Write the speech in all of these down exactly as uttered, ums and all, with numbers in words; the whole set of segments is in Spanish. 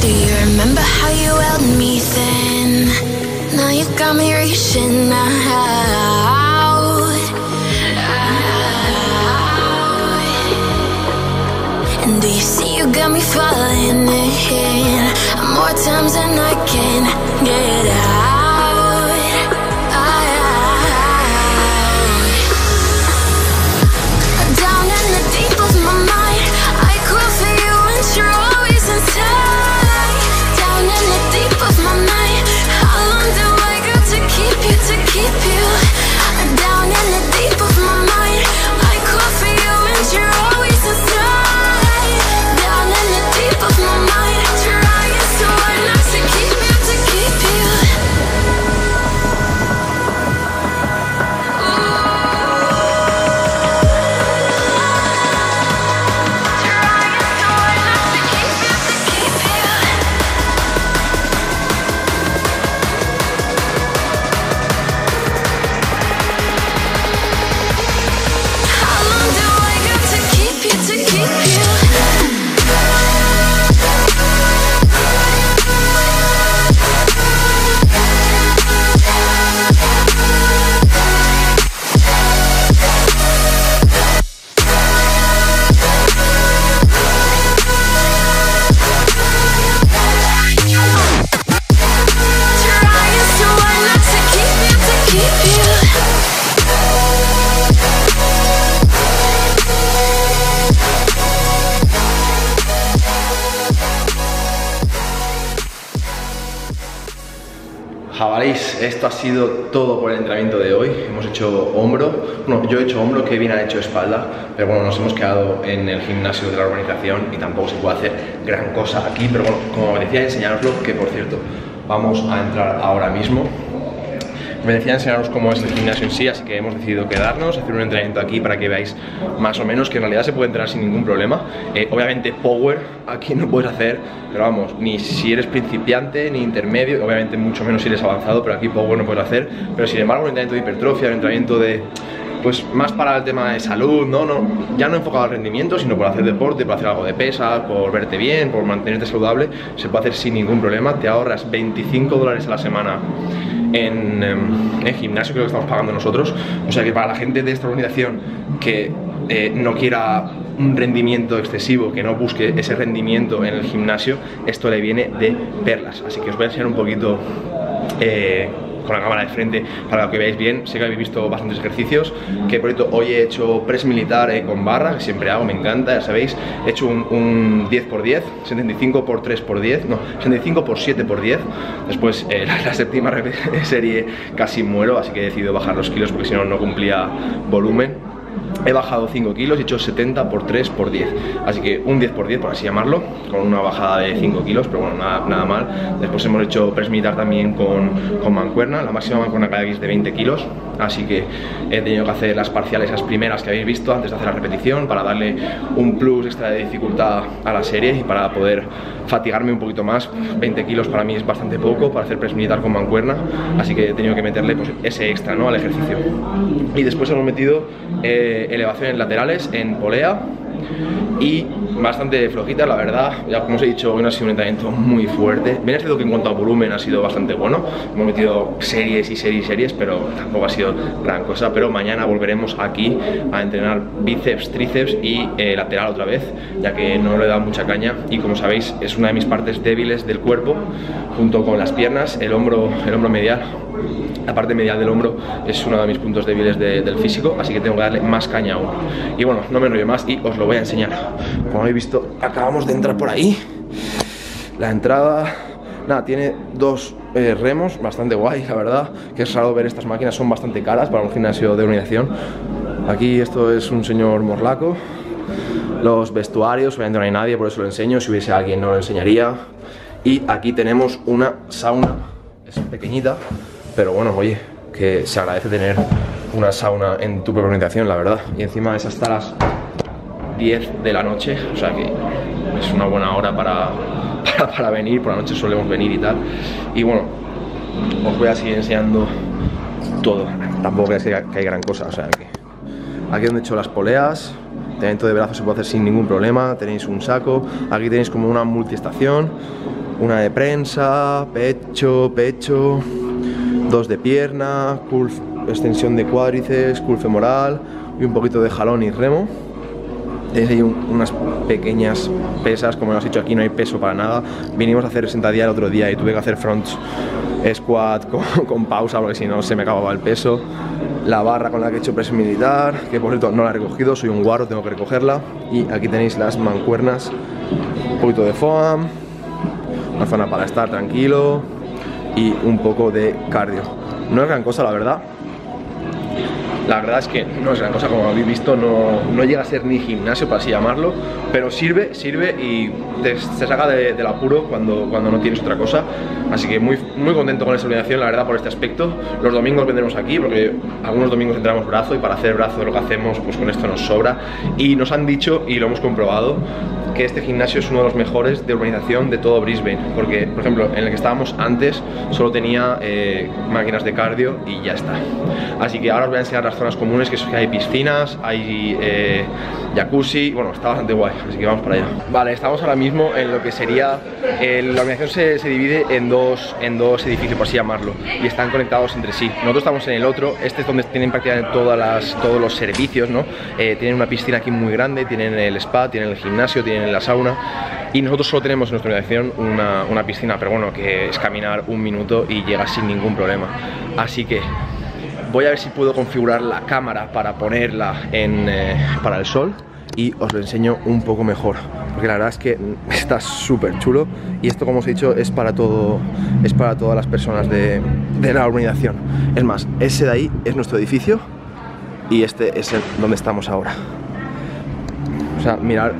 Do you remember how you held me then? Now you got me reaching out, out. And do you see you got me falling in? More times than I can get out. Jabalís, esto ha sido todo por el entrenamiento de hoy. Hemos hecho hombro, bueno, yo he hecho hombro, Kevin ha hecho espalda, pero bueno, nos hemos quedado en el gimnasio de la urbanización y tampoco se puede hacer gran cosa aquí, pero bueno, como me decía, enseñaroslo, que por cierto, vamos a entrar ahora mismo. Me decía enseñaros cómo es el gimnasio en sí, así que hemos decidido quedarnos, hacer un entrenamiento aquí para que veáis más o menos que en realidad se puede entrenar sin ningún problema. Eh, obviamente power aquí no puedes hacer, pero vamos, ni si eres principiante, ni intermedio, obviamente mucho menos si eres avanzado, pero aquí power no puedes hacer. Pero sin embargo un entrenamiento de hipertrofia, un entrenamiento de... pues más para el tema de salud, ¿no? No, ya no enfocado al rendimiento, sino por hacer deporte, por hacer algo de pesas, por verte bien, por mantenerte saludable, se puede hacer sin ningún problema. Te ahorras veinticinco dólares a la semana en, en gimnasio, creo que estamos pagando nosotros. O sea que para la gente de esta organización que eh, no quiera un rendimiento excesivo, que no busque ese rendimiento en el gimnasio, esto le viene de perlas. Así que os voy a enseñar un poquito... Eh, con la cámara de frente para que veáis bien. Sé que habéis visto bastantes ejercicios, que por cierto hoy he hecho press militar eh, con barra, que siempre hago, me encanta, ya sabéis. He hecho un, un diez por diez, setenta y cinco por tres por diez, no, setenta y cinco por siete por diez. Después eh, la, la séptima serie casi muero, así que he decidido bajar los kilos porque si no, no cumplía volumen. He bajado cinco kilos, he hecho setenta por tres por diez, así que un diez por diez por así llamarlo, con una bajada de cinco kilos, pero bueno, nada, nada mal. Después hemos hecho press militar también con, con mancuerna, la máxima mancuerna que hay es de veinte kilos, así que he tenido que hacer las parciales, las primeras que habéis visto antes de hacer la repetición, para darle un plus extra de dificultad a la serie y para poder fatigarme un poquito más. Veinte kilos para mí es bastante poco para hacer press militar con mancuerna, así que he tenido que meterle pues, ese extra, ¿no?, al ejercicio. Y después hemos metido eh, elevaciones laterales en polea y bastante flojita, la verdad. Ya como os he dicho, hoy no ha sido un entrenamiento muy fuerte. Bien, es cierto que en cuanto a volumen ha sido bastante bueno, hemos metido series y series y series, pero tampoco ha sido gran cosa. Pero mañana volveremos aquí a entrenar bíceps, tríceps y eh, lateral otra vez, ya que no le he dado mucha caña y como sabéis es una de mis partes débiles del cuerpo, junto con las piernas, el hombro, el hombro medial. La parte medial del hombro es uno de mis puntos débiles de, del físico, así que tengo que darle más caña aún. Y bueno, no me enrollo más y os lo voy a enseñar. Como habéis visto, acabamos de entrar por ahí. La entrada, nada, tiene dos eh, remos, bastante guay, la verdad. Que es raro ver estas máquinas, son bastante caras para un gimnasio de organización. Aquí esto es un señor morlaco. Los vestuarios, obviamente no hay nadie, por eso lo enseño. Si hubiese alguien no lo enseñaría. Y aquí tenemos una sauna, es pequeñita. Pero bueno, oye, que se agradece tener una sauna en tu propia organización, la verdad. Y encima es hasta las diez de la noche, o sea que es una buena hora para, para, para venir. Por la noche solemos venir y tal. Y bueno, os voy a seguir enseñando todo. Tampoco creáis que hay gran cosa, o sea que... Aquí donde he hecho las poleas, entrenamiento de brazos se puede hacer sin ningún problema. Tenéis un saco, aquí tenéis como una multiestación. una de prensa, pecho, pecho, dos de pierna, extensión de cuádriceps, curl femoral y un poquito de jalón y remo. Tenéis ahí un, unas pequeñas pesas, como os he dicho, aquí no hay peso para nada. Vinimos a hacer sentadilla el otro día y tuve que hacer front squat con, con pausa porque si no se me acababa el peso. La barra con la que he hecho press militar, que por cierto no la he recogido, soy un guarro, tengo que recogerla. Y aquí tenéis las mancuernas, un poquito de foam, una zona para estar tranquilo y un poco de cardio. No es gran cosa, la verdad. La verdad es que no es gran cosa, como habéis visto, no, no llega a ser ni gimnasio, para así llamarlo, pero sirve, sirve y te, te saca de, del apuro cuando, cuando no tienes otra cosa. Así que muy, muy contento con esta alineación, la verdad, por este aspecto. Los domingos vendremos aquí porque algunos domingos entramos brazo y para hacer brazo lo que hacemos, pues con esto nos sobra. Y nos han dicho, y lo hemos comprobado, que este gimnasio es uno de los mejores de urbanización de todo Brisbane, porque, por ejemplo, en el que estábamos antes solo tenía eh, máquinas de cardio y ya está. Así que ahora os voy a enseñar las zonas comunes, que es que hay piscinas, hay eh, jacuzzi, bueno, está bastante guay, así que vamos para allá. Vale, estamos ahora mismo en lo que sería, eh, la organización se, se divide en dos, en dos edificios, por así llamarlo, y están conectados entre sí. Nosotros estamos en el otro, este es donde tienen prácticamente todas las, todos los servicios, ¿no? Eh, tienen una piscina aquí muy grande, tienen el spa, tienen el gimnasio, tienen la sauna, y nosotros solo tenemos en nuestra organización una, una piscina, pero bueno, que es caminar un minuto y llegas sin ningún problema. Así que voy a ver si puedo configurar la cámara para ponerla en, eh, para el sol y os lo enseño un poco mejor, porque la verdad es que está súper chulo y esto, como os he dicho, es para todo, es para todas las personas de, de la urbanización. Es más, ese de ahí es nuestro edificio y este es el donde estamos ahora. O sea, mirad,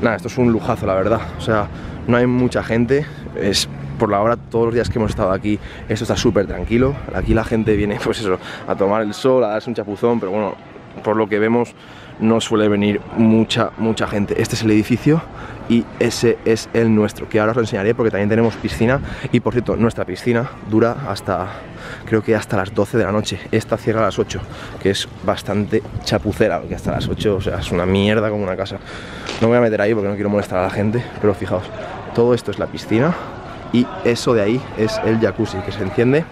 nada, esto es un lujazo, la verdad. O sea, no hay mucha gente, es... Por la hora, todos los días que hemos estado aquí, esto está súper tranquilo. Aquí la gente viene, pues eso, a tomar el sol, a darse un chapuzón, pero bueno, por lo que vemos no suele venir mucha, mucha gente. Este es el edificio y ese es el nuestro, que ahora os lo enseñaré porque también tenemos piscina. Y por cierto, nuestra piscina dura hasta, creo que hasta las doce de la noche. Esta cierra a las ocho, que es bastante chapucera, porque hasta las ocho, o sea, es una mierda como una casa. No me voy a meter ahí porque no quiero molestar a la gente, pero fijaos, todo esto es la piscina. Y eso de ahí es el jacuzzi, que se enciende.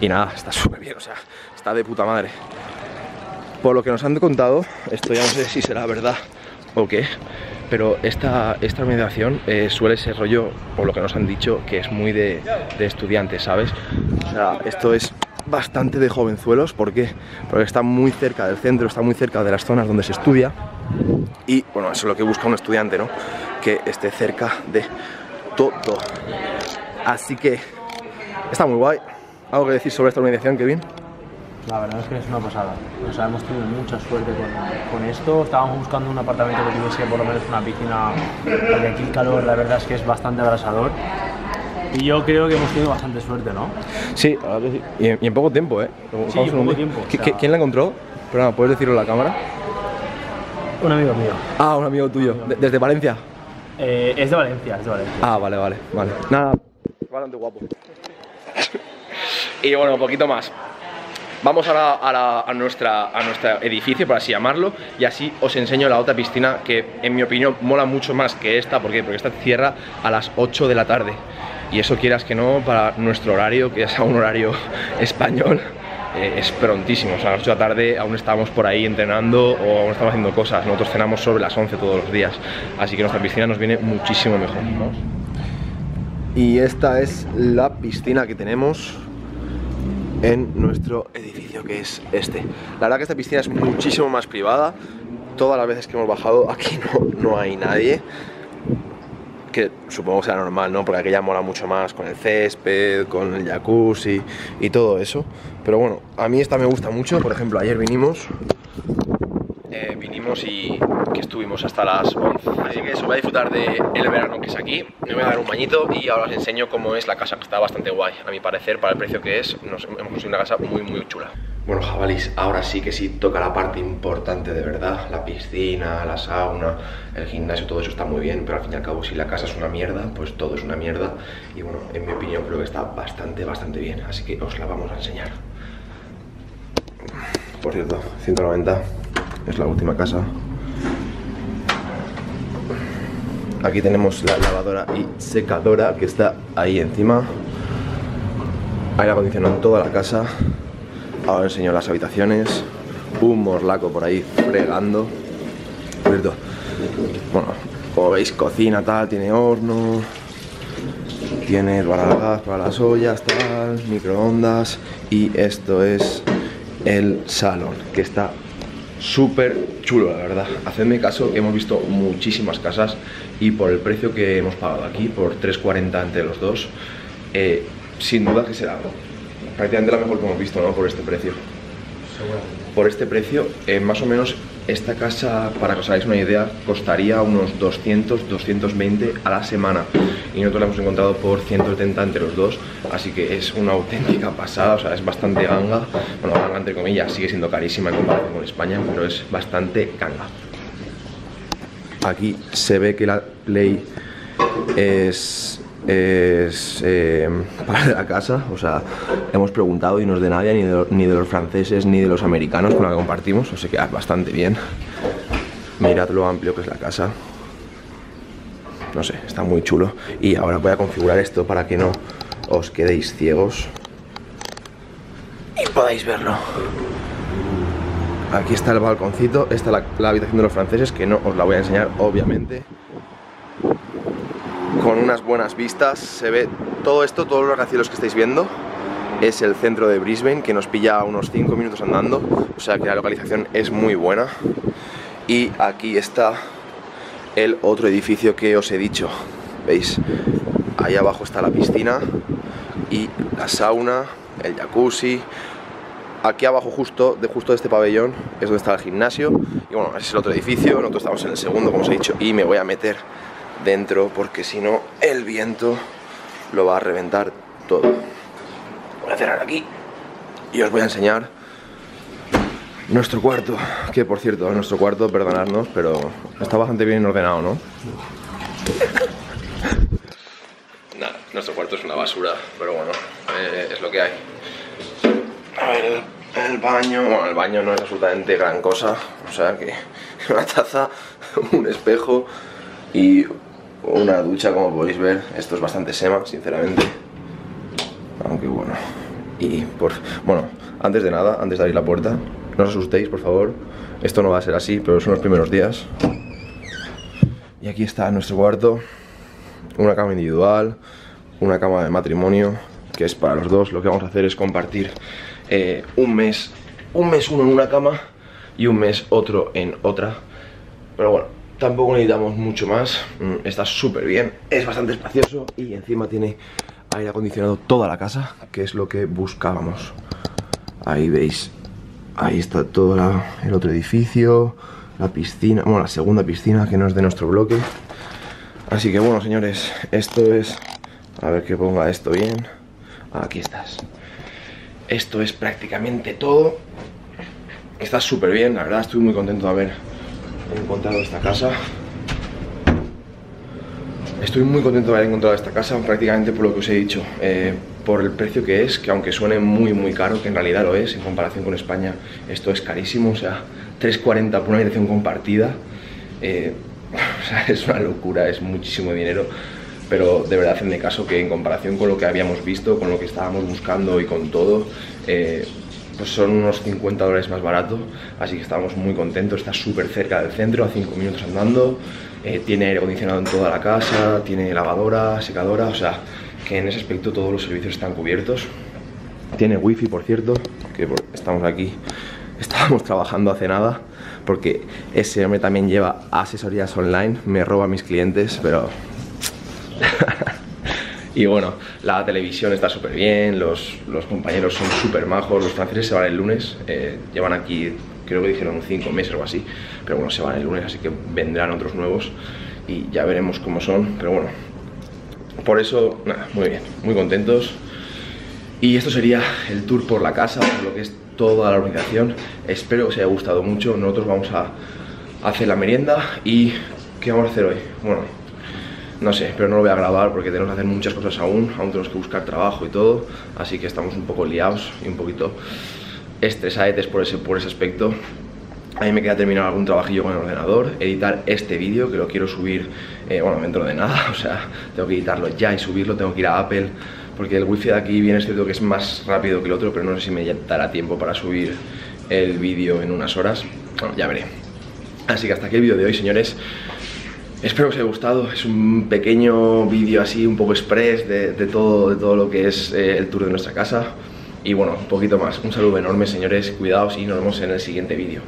Y nada, está súper bien, o sea, está de puta madre. Por lo que nos han contado, esto ya no sé si será verdad o qué, pero esta, esta organización eh, suele ser rollo, por lo que nos han dicho, que es muy de, de estudiantes, ¿sabes? O sea, esto es bastante de jovenzuelos, ¿por qué? Porque está muy cerca del centro, está muy cerca de las zonas donde se estudia. Y bueno, eso es lo que busca un estudiante, ¿no? Que esté cerca de... todo. Así que está muy guay. ¿Algo que decir sobre esta organización, Kevin? La verdad es que es una pasada. O sea, hemos tenido mucha suerte con, con esto. Estábamos buscando un apartamento que tuviese por lo menos una piscina, porque aquí el calor la verdad es que es bastante abrasador. Y yo creo que hemos tenido bastante suerte, ¿no? Sí, la verdad que sí. Y, en, y en poco tiempo, ¿eh? Sí, en poco tiempo. O sea... ¿Quién la encontró? Pero nada, ¿puedes decirlo en la cámara? Un amigo mío. Ah, un amigo tuyo. Un amigo. ¿Desde Valencia? Eh, es de Valencia, es de Valencia. Ah, vale, vale, vale. Nada, bastante guapo. Y bueno, un poquito más. Vamos ahora a, la, a, nuestra, a nuestro edificio, por así llamarlo, y así os enseño la otra piscina que, en mi opinión, mola mucho más que esta. ¿Por qué? Porque esta cierra a las ocho de la tarde. Y eso, quieras que no, para nuestro horario, que es a un horario español, eh, es prontísimo. O sea, a las ocho de la tarde aún estábamos por ahí entrenando o aún estamos haciendo cosas. Nosotros cenamos sobre las once todos los días. Así que nuestra piscina nos viene muchísimo mejor, ¿no? Y esta es la piscina que tenemos en nuestro edificio, que es este. La verdad que esta piscina es muchísimo más privada. Todas las veces que hemos bajado aquí no, no hay nadie. Que supongo que será normal, ¿no? Porque aquella mola mucho más con el césped, con el jacuzzi y todo eso. Pero bueno, a mí esta me gusta mucho. Por ejemplo, ayer vinimos eh, vinimos y que estuvimos hasta las once. Así que eso, voy a disfrutar del verano que es aquí. Me voy a dar un bañito y ahora os enseño cómo es la casa, que está bastante guay, a mi parecer, para el precio que es. Nos hemos conseguido una casa muy, muy chula. Bueno, jabalís, ahora sí que sí toca la parte importante de verdad. La piscina, la sauna, el gimnasio, todo eso está muy bien, pero al fin y al cabo, si la casa es una mierda, pues todo es una mierda. Y bueno, en mi opinión creo que está bastante, bastante bien. Así que os la vamos a enseñar. Por cierto, ciento noventa es la última casa. Aquí tenemos la lavadora y secadora que está ahí encima. Aire acondicionado en toda la casa. Ahora os enseño las habitaciones. Un morlaco por ahí fregando. Bueno, como veis, cocina tal, tiene horno, tiene para el gas, para las ollas, tal, microondas. Y esto es el salón, que está súper chulo, la verdad. Hacedme caso que hemos visto muchísimas casas y por el precio que hemos pagado aquí, por tres cuarenta entre los dos, eh, sin duda que será prácticamente la mejor que hemos visto, ¿no? Por este precio. Por este precio, eh, más o menos, esta casa, para que os hagáis una idea, costaría unos doscientos, doscientos veinte a la semana. Y nosotros la hemos encontrado por ciento setenta entre los dos, así que es una auténtica pasada, o sea, es bastante ganga. Bueno, ganga entre comillas, sigue siendo carísima en comparación con España, pero es bastante ganga. Aquí se ve que la ley es... es eh, para la casa, o sea, hemos preguntado y no es de nadie, ni de, ni de los franceses ni de los americanos con la que compartimos, o sea que ah, bastante bien. Mirad lo amplio que es la casa, no sé, está muy chulo. Y ahora voy a configurar esto para que no os quedéis ciegos y podáis verlo. Aquí está el balconcito, esta la, la habitación de los franceses, que no os la voy a enseñar obviamente. Con unas buenas vistas, se ve todo esto, todos los rascacielos que estáis viendo. Es el centro de Brisbane, que nos pilla unos cinco minutos andando, o sea que la localización es muy buena. Y aquí está el otro edificio que os he dicho, ¿veis? Ahí abajo está la piscina y la sauna, el jacuzzi. Aquí abajo justo de justo de este pabellón es donde está el gimnasio. Y bueno, ese es el otro edificio, nosotros estamos en el segundo, como os he dicho, y me voy a meter dentro porque si no el viento lo va a reventar todo. Voy a cerrar aquí y os voy a enseñar nuestro cuarto, que por cierto, nuestro cuarto, perdonadnos, pero está bastante bien ordenado, ¿no? Nada, nuestro cuarto es una basura, pero bueno, eh, es lo que hay. A ver, el, el baño, bueno, el baño no es absolutamente gran cosa, o sea que una taza, un espejo y una ducha, como podéis ver. Esto es bastante sema, sinceramente. Aunque bueno. Y por... bueno, antes de nada, antes de abrir la puerta, no os asustéis, por favor. Esto no va a ser así, pero son los primeros días. Y aquí está nuestro cuarto. Una cama individual, una cama de matrimonio, que es para los dos. Lo que vamos a hacer es compartir eh, un mes, un mes uno en una cama y un mes otro en otra. Pero bueno, tampoco necesitamos mucho más. Está súper bien, es bastante espacioso y encima tiene aire acondicionado toda la casa, que es lo que buscábamos. Ahí veis, ahí está todo la, el otro edificio, la piscina, bueno, la segunda piscina, que no es de nuestro bloque. Así que bueno, señores, esto es... a ver que ponga esto bien. Aquí estás. Esto es prácticamente todo. Está súper bien, la verdad, estoy muy contento de haber He encontrado esta casa. Estoy muy contento de haber encontrado esta casa, prácticamente por lo que os he dicho, eh, por el precio que es, que aunque suene muy muy caro, que en realidad lo es, en comparación con España esto es carísimo, o sea, tres cuarenta por una habitación compartida, eh, o sea, es una locura, es muchísimo dinero. Pero de verdad, hacedme caso que en comparación con lo que habíamos visto, con lo que estábamos buscando y con todo, eh, pues son unos cincuenta dólares más barato, así que estamos muy contentos. Está súper cerca del centro, a cinco minutos andando, eh, tiene aire acondicionado en toda la casa, tiene lavadora, secadora, o sea, que en ese aspecto todos los servicios están cubiertos. Tiene wifi, por cierto, que estamos aquí, estábamos trabajando hace nada, porque ese hombre también lleva asesorías online, me roba a mis clientes, pero... Y bueno, la televisión está súper bien, los, los compañeros son súper majos. Los franceses se van el lunes, eh, llevan aquí, creo que dijeron cinco meses o así, pero bueno, se van el lunes, así que vendrán otros nuevos y ya veremos cómo son. Pero bueno, por eso, nada, muy bien, muy contentos. Y esto sería el tour por la casa, por lo que es toda la organización. Espero que os haya gustado mucho. Nosotros vamos a hacer la merienda. Y ¿qué vamos a hacer hoy? Bueno, no sé, pero no lo voy a grabar porque tenemos que hacer muchas cosas aún, aún tenemos que buscar trabajo y todo, así que estamos un poco liados y un poquito estresadetes por ese, por ese aspecto. A mí me queda terminar algún trabajillo con el ordenador, editar este vídeo, que lo quiero subir, eh, bueno, dentro de nada, o sea, tengo que editarlo ya y subirlo, tengo que ir a Apple, porque el wifi de aquí bien es cierto que es más rápido que el otro, pero no sé si me dará tiempo para subir el vídeo en unas horas, bueno, ya veré. Así que hasta aquí el vídeo de hoy, señores. Espero que os haya gustado, es un pequeño vídeo así, un poco express de, de, todo, de todo lo que es eh, el tour de nuestra casa. Y bueno, un poquito más, un saludo enorme, señores, cuidaos y nos vemos en el siguiente vídeo.